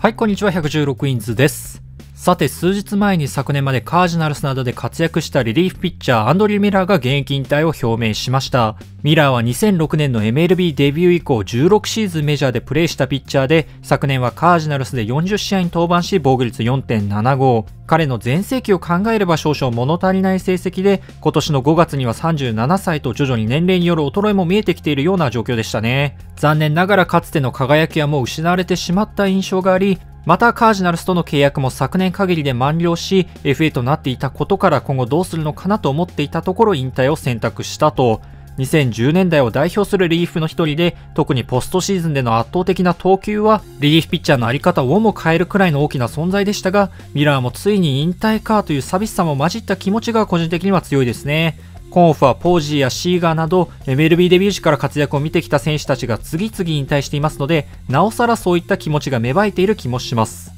はい、こんにちは。116インズです。さて、数日前に昨年までカージナルスなどで活躍したリリーフピッチャーアンドリュー・ミラーが現役引退を表明しました。ミラーは2006年の MLB デビュー以降16シーズンメジャーでプレーしたピッチャーで、昨年はカージナルスで40試合に登板し防御率 4.75。彼の全盛期を考えれば少々物足りない成績で、今年の5月には37歳と徐々に年齢による衰えも見えてきているような状況でしたね。残念ながらかつての輝きはもう失われてしまった印象があり、またカージナルスとの契約も昨年限りで満了し、FA となっていたことから今後どうするのかなと思っていたところ引退を選択したと。2010年代を代表するリリーフの一人で、特にポストシーズンでの圧倒的な投球はリリーフピッチャーの在り方をも変えるくらいの大きな存在でしたが、ミラーもついに引退かという寂しさも混じった気持ちが個人的には強いですね。今オフはポージーやシーガーなど MLB デビュー時から活躍を見てきた選手たちが次々引退していますので、なおさらそういった気持ちが芽生えている気もします。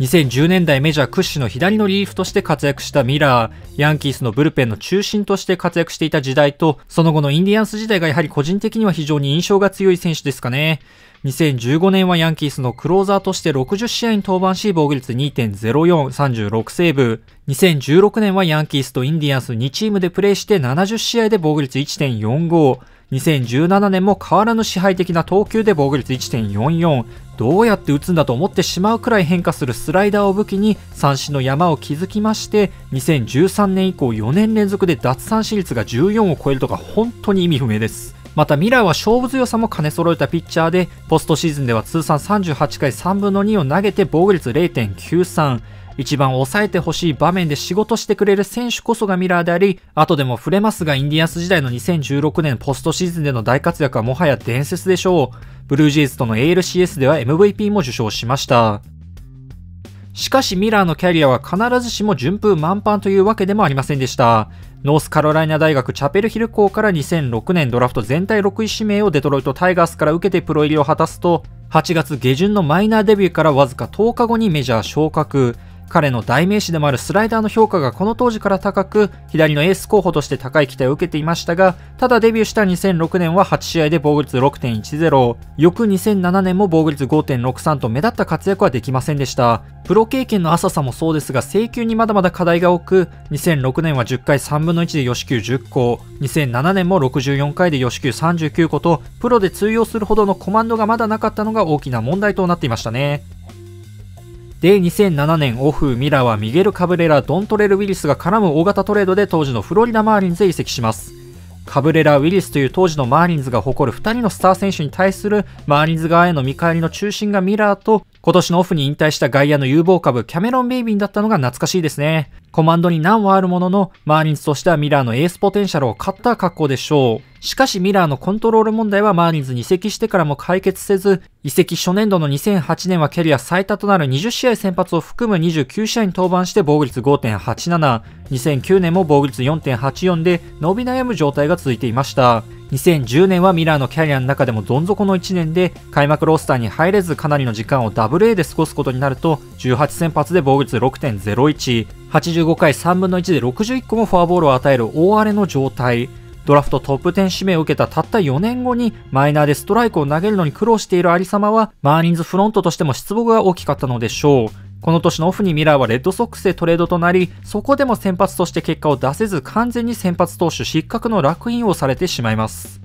2010年代メジャー屈指の左のリリーフとして活躍したミラー、ヤンキースのブルペンの中心として活躍していた時代と、その後のインディアンス時代がやはり個人的には非常に印象が強い選手ですかね。2015年はヤンキースのクローザーとして60試合に登板し防御率 2.04、36セーブ。2016年はヤンキースとインディアンス2チームでプレーして70試合で防御率 1.45。2017年も変わらぬ支配的な投球で防御率 1.44。どうやって打つんだと思ってしまうくらい変化するスライダーを武器に三振の山を築きまして、2013年以降4年連続で奪三振率が14を超えるとか本当に意味不明です。またミラーは勝負強さも兼ね揃えたピッチャーで、ポストシーズンでは通算38回3分の2を投げて防御率 0.93。一番抑えてほしい場面で仕事してくれる選手こそがミラーであり、後でも触れますがインディアンス時代の2016年ポストシーズンでの大活躍はもはや伝説でしょう。ブルージェイズとの ALCS では MVP も受賞しました。しかしミラーのキャリアは必ずしも順風満帆というわけでもありませんでした。ノースカロライナ大学チャペルヒル校から2006年ドラフト全体6位指名をデトロイトタイガースから受けてプロ入りを果たすと、8月下旬のマイナーデビューからわずか10日後にメジャー昇格。彼の代名詞でもあるスライダーの評価がこの当時から高く、左のエース候補として高い期待を受けていましたが、ただデビューした2006年は8試合で防御率 6.10、翌2007年も防御率 5.63 と目立った活躍はできませんでした。プロ経験の浅さもそうですが、制球にまだまだ課題が多く、2006年は10回3分の1で与四球10個、2007年も64回で与四球39個と、プロで通用するほどのコマンドがまだなかったのが大きな問題となっていましたね。で、2007年オフ、ミラーはミゲル・カブレラ、ドントレル・ウィリスが絡む大型トレードで当時のフロリダ・マーリンズへ移籍します。カブレラ・ウィリスという当時のマーリンズが誇る2人のスター選手に対するマーリンズ側への見返りの中心がミラーと、今年のオフに引退した外野の有望株キャメロン・ベイビンだったのが懐かしいですね。コマンドに難はあるものの、マーリンズとしてはミラーのエースポテンシャルを買った格好でしょう。しかしミラーのコントロール問題はマーリンズに移籍してからも解決せず、移籍初年度の2008年はキャリア最多となる20試合先発を含む29試合に登板して防御率 5.87、2009年も防御率 4.84 で伸び悩む状態が続いていました。2010年はミラーのキャリアの中でもどん底の1年で、開幕ロースターに入れずかなりの時間を AA で過ごすことになると、18先発で防御率 6.01、85回3分の1で61個もフォアボールを与える大荒れの状態。ドラフトトップ10指名を受けたたった4年後にマイナーでストライクを投げるのに苦労している有様は、マーリンズフロントとしても失望が大きかったのでしょう。この年のオフにミラーはレッドソックスへトレードとなり、そこでも先発として結果を出せず、完全に先発投手失格の烙印をされてしまいます。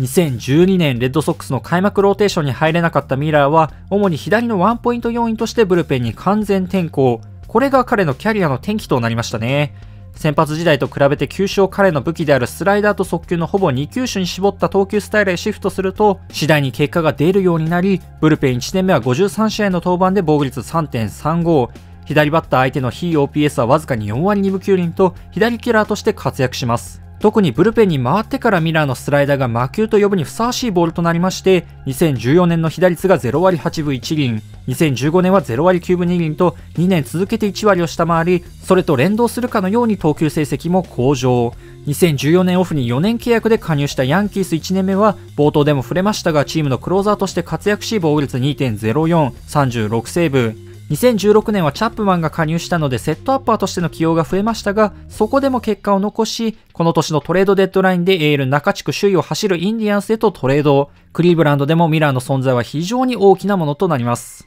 2012年レッドソックスの開幕ローテーションに入れなかったミラーは、主に左のワンポイント要員としてブルペンに完全転向。これが彼のキャリアの転機となりましたね。先発時代と比べて球種を彼の武器であるスライダーと速球のほぼ2球種に絞った投球スタイルへシフトすると、次第に結果が出るようになり、ブルペン1年目は53試合の登板で防御率 3.35、左バッター相手の非 OPS はわずかに4割2分9厘と左キラーとして活躍します。特にブルペンに回ってからミラーのスライダーが魔球と呼ぶにふさわしいボールとなりまして、2014年の被打率が0割8分1厘、2015年は0割9分2厘と2年続けて1割を下回り、それと連動するかのように投球成績も向上。2014年オフに4年契約で加入したヤンキース1年目は冒頭でも触れましたが、チームのクローザーとして活躍し防御率 2.04、36セーブ。2016年はチャップマンが加入したのでセットアッパーとしての起用が増えましたが、そこでも結果を残し、この年のトレードデッドラインで AL 中地区首位を走るインディアンスへとトレード。クリーブランドでもミラーの存在は非常に大きなものとなります。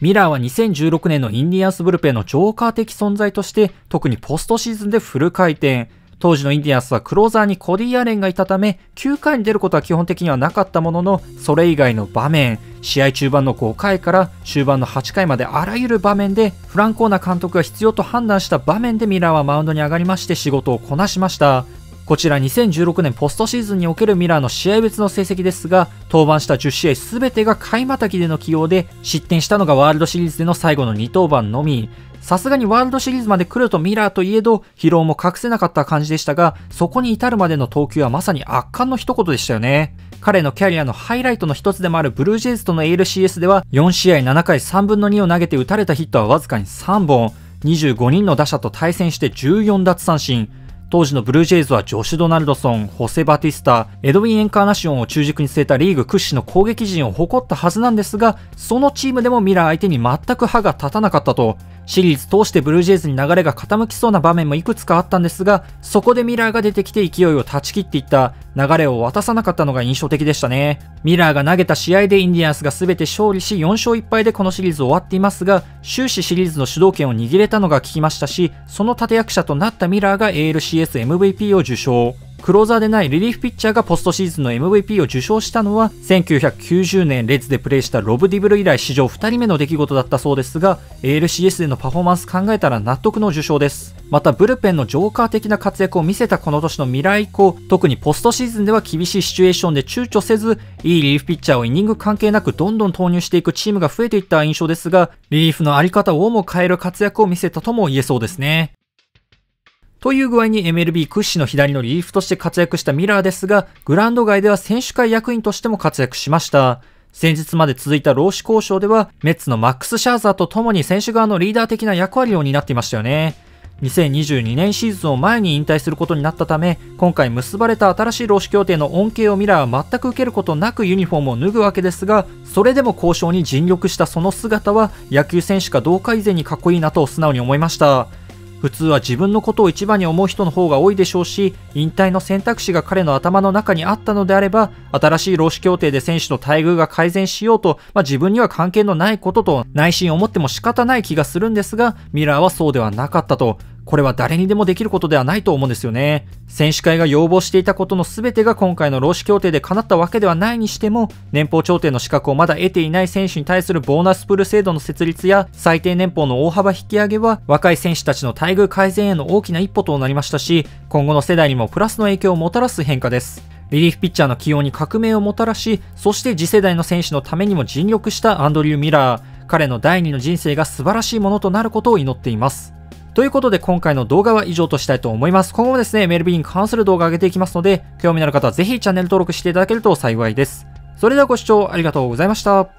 ミラーは2016年のインディアンスブルペンのジョーカー的存在として、特にポストシーズンでフル回転。当時のインディアンスはクローザーにコディ・アレンがいたため、9回に出ることは基本的にはなかったものの、それ以外の場面、試合中盤の5回から終盤の8回まであらゆる場面で、フランコーナ監督が必要と判断した場面でミラーはマウンドに上がりまして仕事をこなしました。こちら2016年ポストシーズンにおけるミラーの試合別の成績ですが、登板した10試合すべてが回またぎでの起用で、失点したのがワールドシリーズでの最後の2登板のみ。さすがにワールドシリーズまで来るとミラーといえど、疲労も隠せなかった感じでしたが、そこに至るまでの投球はまさに圧巻の一言でしたよね。彼のキャリアのハイライトの一つでもあるブルージェイズとの ALCS では、4試合7回3分の2を投げて打たれたヒットはわずかに3本、25人の打者と対戦して14奪三振。当時のブルージェイズはジョシュ・ドナルドソン、ホセ・バティスタ、エドウィン・エンカーナシオンを中軸に据えたリーグ屈指の攻撃陣を誇ったはずなんですが、そのチームでもミラー相手に全く歯が立たなかったと。シリーズ通してブルージェイズに流れが傾きそうな場面もいくつかあったんですが、そこでミラーが出てきて勢いを断ち切っていった、流れを渡さなかったのが印象的でしたね。ミラーが投げた試合でインディアンスが全て勝利し4勝1敗でこのシリーズ終わっていますが、終始シリーズの主導権を握れたのが効きましたし、その立役者となったミラーが ALCS MVP を受賞。クローザーでないリリーフピッチャーがポストシーズンの MVP を受賞したのは、1990年レッズでプレーしたロブ・ディブル以来史上2人目の出来事だったそうですが、ALCS でのパフォーマンス考えたら納得の受賞です。また、ブルペンのジョーカー的な活躍を見せたこの年のミラー以降、特にポストシーズンでは厳しいシチュエーションで躊躇せず、いいリリーフピッチャーをイニング関係なくどんどん投入していくチームが増えていった印象ですが、リリーフのあり方をも変える活躍を見せたとも言えそうですね。という具合に MLB 屈指の左のリリーフとして活躍したミラーですが、グラウンド外では選手会役員としても活躍しました。先日まで続いた労使交渉では、メッツのマックス・シャーザーと共に選手側のリーダー的な役割を担っていましたよね。2022年シーズンを前に引退することになったため、今回結ばれた新しい労使協定の恩恵をミラーは全く受けることなくユニフォームを脱ぐわけですが、それでも交渉に尽力したその姿は、野球選手かどうか以前にかっこいいなと素直に思いました。普通は自分のことを一番に思う人の方が多いでしょうし、引退の選択肢が彼の頭の中にあったのであれば、新しい労使協定で選手の待遇が改善しようと、自分には関係のないことと内心思っても仕方ない気がするんですが、ミラーはそうではなかったと。これは誰にでもできることではないと思うんですよね。選手会が要望していたことの全てが今回の労使協定で叶ったわけではないにしても、年俸調停の資格をまだ得ていない選手に対するボーナスプール制度の設立や最低年俸の大幅引き上げは、若い選手たちの待遇改善への大きな一歩となりましたし、今後の世代にもプラスの影響をもたらす変化です。リリーフピッチャーの起用に革命をもたらし、そして次世代の選手のためにも尽力したアンドリュー・ミラー。彼の第二の人生が素晴らしいものとなることを祈っています。ということで今回の動画は以上としたいと思います。今後もですね、MLB に関する動画を上げていきますので、興味のある方はぜひチャンネル登録していただけると幸いです。それではご視聴ありがとうございました。